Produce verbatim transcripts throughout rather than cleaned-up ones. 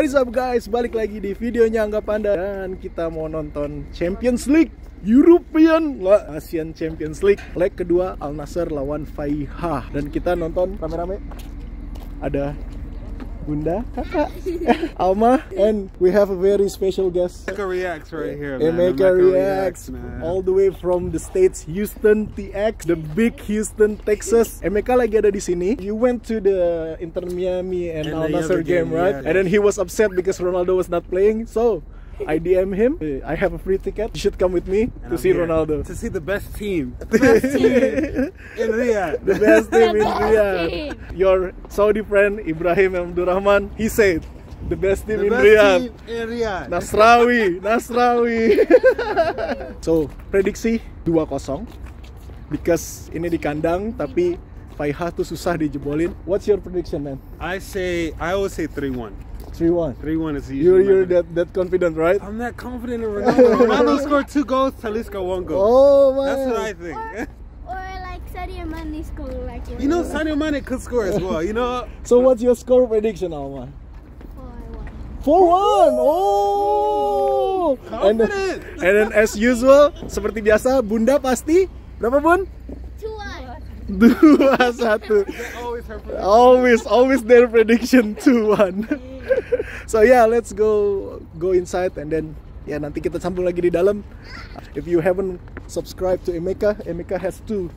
What is up guys, balik lagi di videonya Anggapanda. Dan kita mau nonton Champions League European lah, Asian Champions League leg kedua, Al-Nassr lawan Faiha. Dan kita nonton rame-rame. Ada Bunda, Kakak, Alma, and we have a very special guest. Emeka Reacts right here, man. Emeka, Emeka Reacts, reacts man. All the way from the States, Houston, T X, the big Houston, Texas. Emeka lagi ada di sini. You went to the Inter Miami and, and Al-Nassr game, game, right? Yeah. And then he was upset because Ronaldo was not playing. So I D M him. I have a free ticket. You should come with me and to I'm see here. Ronaldo. To see the best team. The best team in Riyadh. The best team in Riyadh. Your Saudi friend Ibrahim M. Durrahman. He said, the best team the in Riyadh. Nasrawi, Nasrawi. So prediksi dua kosong because ini di kandang tapi Faiha tuh susah dijebolin. What's your prediction, man? I say I always say three one. three one. three one is the usual. You're, you're that, that confident, right? I'm that confident in Ronaldo. Ronaldo scored two goals, Talisca one goal. Oh, man. That's what I think. Or, or like Sadio Mané scored. Like you know, Sadio Mané could score as well, you know. So what's your score prediction, Alma? four one. four one! Oh! And, and then as usual, seperti biasa, Bunda pasti. Berapa, Bun? two one. two one. Always, always their prediction two one. So yeah, let's go go inside and then yeah, nanti kita sambung lagi di dalam. If you haven't subscribed to Emeka, Emeka has two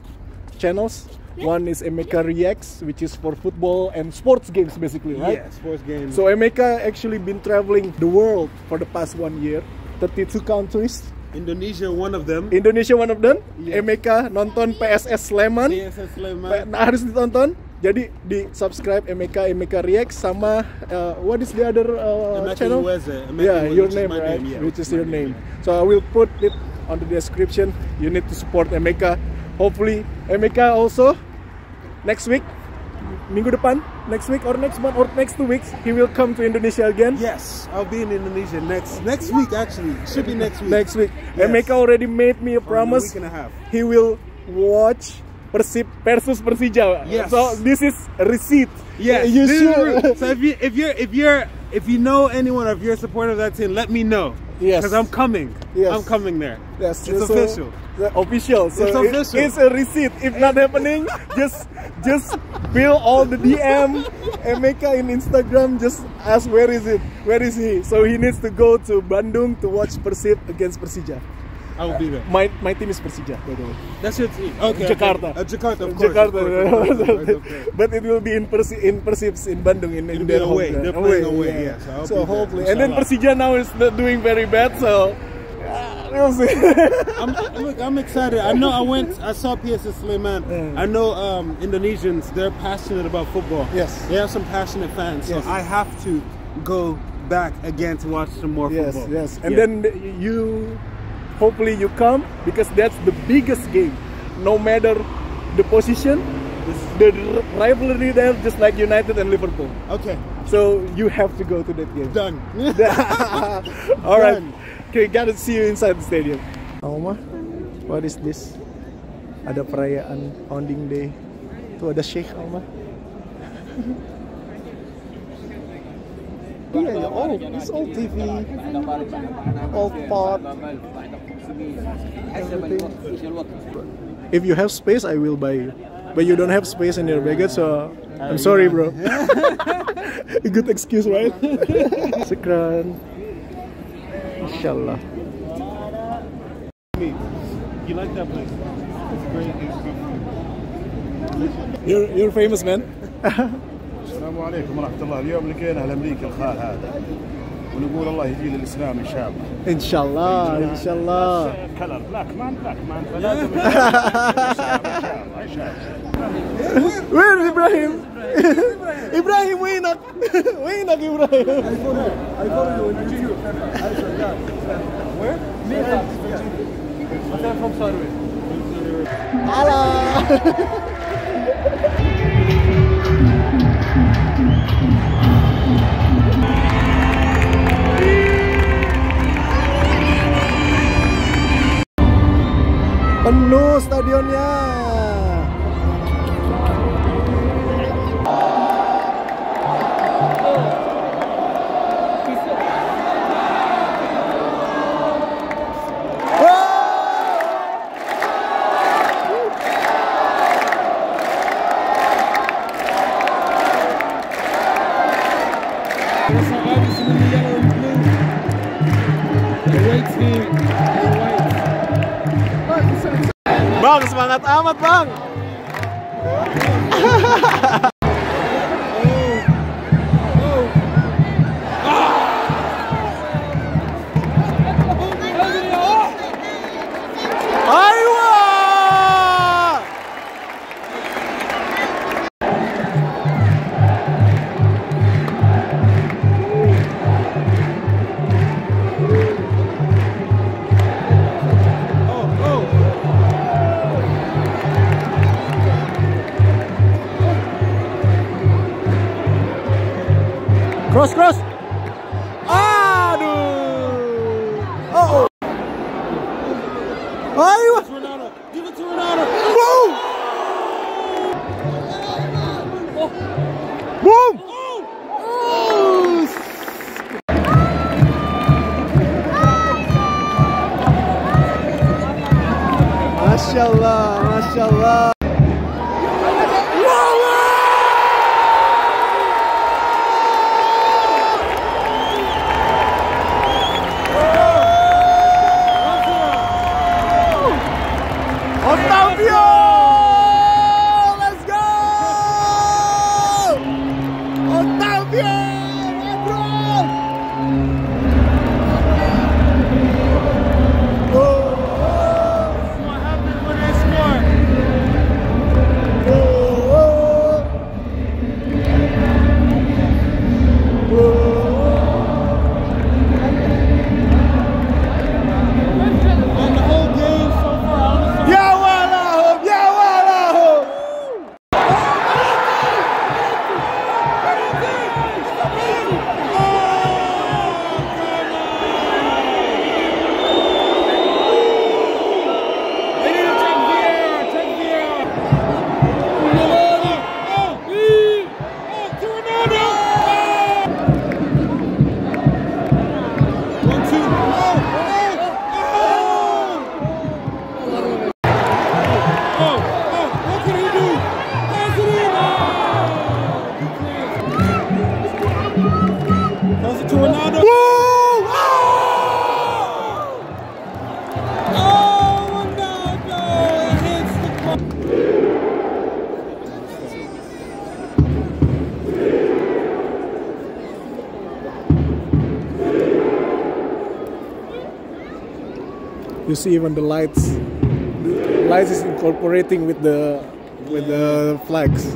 channels. One is Emeka Reacts, which is for football and sports games basically, right? Yeah, sports games. So Emeka actually been traveling the world for the past one year, thirty-two countries. Indonesia one of them. Indonesia one of them. Yes. Emeka nonton P S S Sleman. P S S Sleman. Nah, harus ditonton. Jadi di subscribe Emeka, Emeka Reacts sama uh, what is the other uh, channel? Uweze, yeah, your name, right? Name, yeah. Which is my your name. name. So I will put it on the description. You need to support Emeka. Hopefully Emeka also next week, minggu depan, next week or next month or next two weeks he will come to Indonesia again. Yes, I'll be in Indonesia next next week actually. Should be next week. Next week. Yes. Emeka already made me a promise. Week and a half. He will watch Persib versus Persija. Yes. So this is a receipt. Yes. You should. So if you if you're if you're if you know anyone or if you're a supporter of that team, let me know. Yes. Because I'm coming. Yes. I'm coming there. Yes. It's so, official. Official. So it's official. It, it's a receipt. If not happening, just just bill all the D M. Emeka in Instagram. Just ask where is it? Where is he? So he needs to go to Bandung to watch Persib against Persija. I will be there. My my team is Persija, by the way. That's your team. Okay. Jakarta. Uh, Jakarta, of course. Jakarta. Of course, of course, of course, of course. But it will be in Persi in Persibs in Bandung in, in their away. They're playing away. away. Yeah. Yeah. So, so hopefully, and then Persija now is not doing very bad, so. I'm, look, I'm excited. I know I went, I saw P S S Sleman. Mm. I know um, Indonesians, they're passionate about football. Yes. They have some passionate fans, so yes. I have to go back again to watch some more yes, football. Yes, yes. And yeah. then you. Hopefully you come because that's the biggest game. No matter the position, the rivalry there, just like United and Liverpool. Okay. So you have to go to that game. Done. All right. Done. Okay, gotta see you inside the stadium. Alma, what is this? Ada perayaan founding day. Tuh ada Sheikh Alma. Yeah, yeah, all, it's all T V, all pot, everything. If you have space, I will buy you. But you don't have space in your baggage, so I'm sorry, bro. Good excuse, right? Sekran. Inshallah. You like that place? It's great. It's good. You're, you're famous, man. السلام عليكم ورحمة الله. اليوم لقينا الأمريكي الخال هذا ونقول الله يجيل الإسلام إن شاء الله. إن شاء الله إن شاء الله. كلر بلاك مان بلاك مان فلازم. وين إبراهيم؟ إبراهيم وينك؟ وينك إبراهيم؟ هلا. Penuh stadionnya. Those are obviously in the yellow and blue. The white team, the white. Bang, semangat amat, Bang! Cross, cross. Aduh. Uh oh. Ayo. Ronaldo. Give it to Ronaldo. Boom. Oh. Boom. Oh. Oh. Mashallah, mashallah. Otavio! Let's go! Otavio! Oh. This is what happens when they score. Oh. Oh. Oh. And the whole game so far. Yeah! You see even the lights. The lights is incorporating with the with the flags.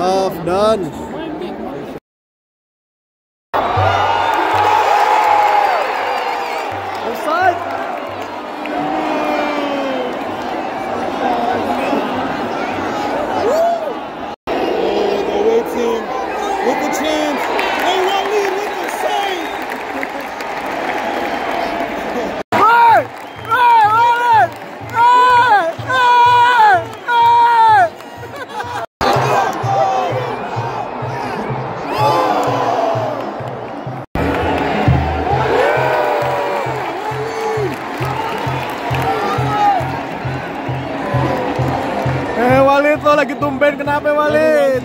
Half done. Lo lagi tumben kenapa Walid?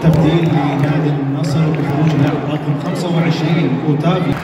تبديل لنادي النصر بخروج اللاعب رقم خمسة وعشرين أوتافيو.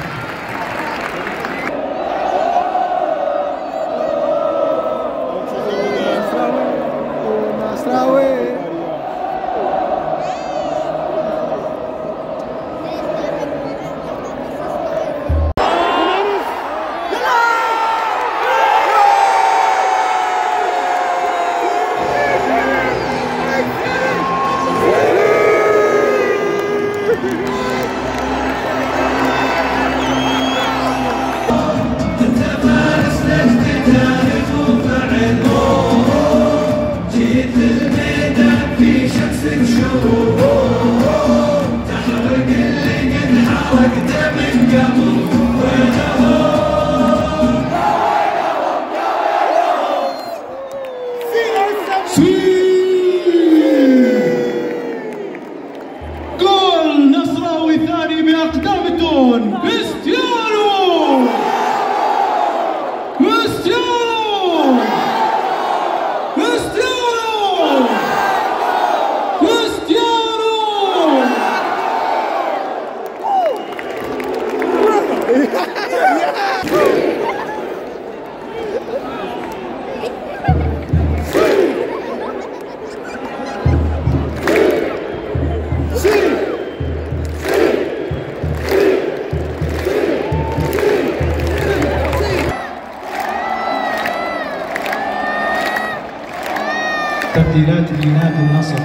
تبديلات لنادي النصر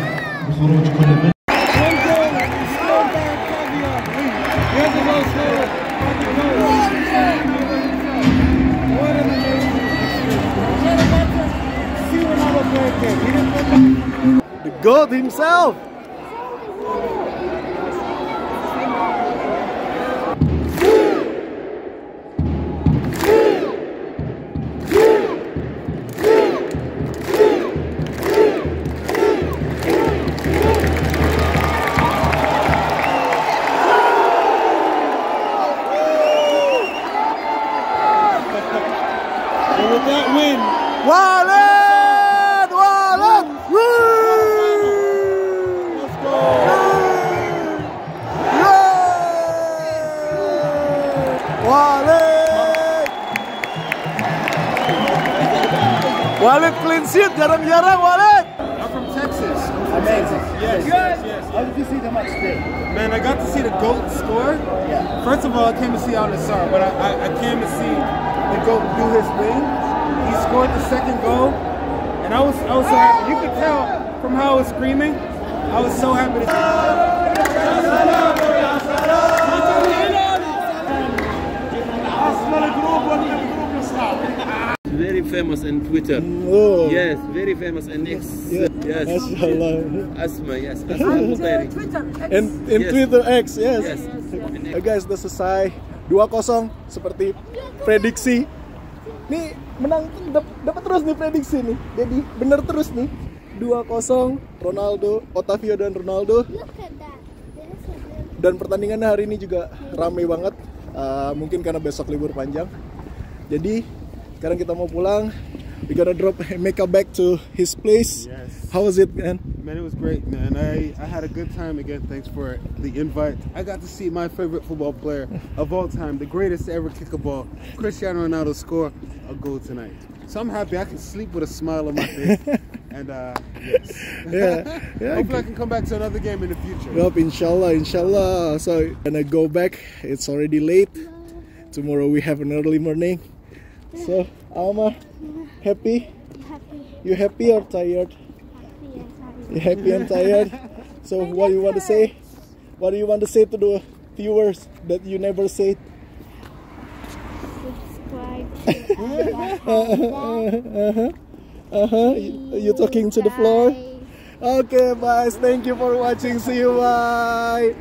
بخروج كل من The God himself. Walid, clean sheet, Jaram Jaram, Walid! I'm from Texas. Amazing. Yes, yes, yes, yes. How did you see the match today? Man, I got to see the GOAT score. Yeah. First of all, I came to see Al-Nassr, but I, I, I came to see the GOAT do his thing. He scored the second goal, and I was, I was so happy. You could tell from how I was screaming, I was so happy to see it. Very famous on Twitter. Oh. Yes, very famous on X. Yes. Yes. Yes. Asma, yes. Asma and Twitter X. And, and yes. Twitter X, yes. Yes. Yes. Oh guys, udah selesai dua kosong seperti prediksi. Nih menang dapat terus nih prediksi nih. Jadi bener terus nih. dua kosong Ronaldo, Otavio dan Ronaldo. Dan pertandingannya hari ini juga ramai banget. Uh, mungkin karena besok libur panjang. Jadi sekarang kita mau pulang. We gonna drop Emeka back to his place. Yes. How was it, man? Man, it was great, man. I, I had a good time again. Thanks for the invite. I got to see my favorite football player of all time, the greatest to ever kick a ball, Cristiano Ronaldo, score a goal tonight. So I'm happy. I can sleep with a smile on my face. And uh, yes. Yeah. Yeah. Hopefully I can come back to another game in the future. Yep, inshallah, inshallah. So when I go back, it's already late. Tomorrow we have an early morning. So, Alma, happy? Happy. You happy or tired? Happy and tired. You happy and tired? So, what do you want to say? What do you want to say to the viewers that you never said? Subscribe. Uh-huh. Uh-huh. You're talking to the floor? Okay, bye. Thank you for watching. See you. Bye.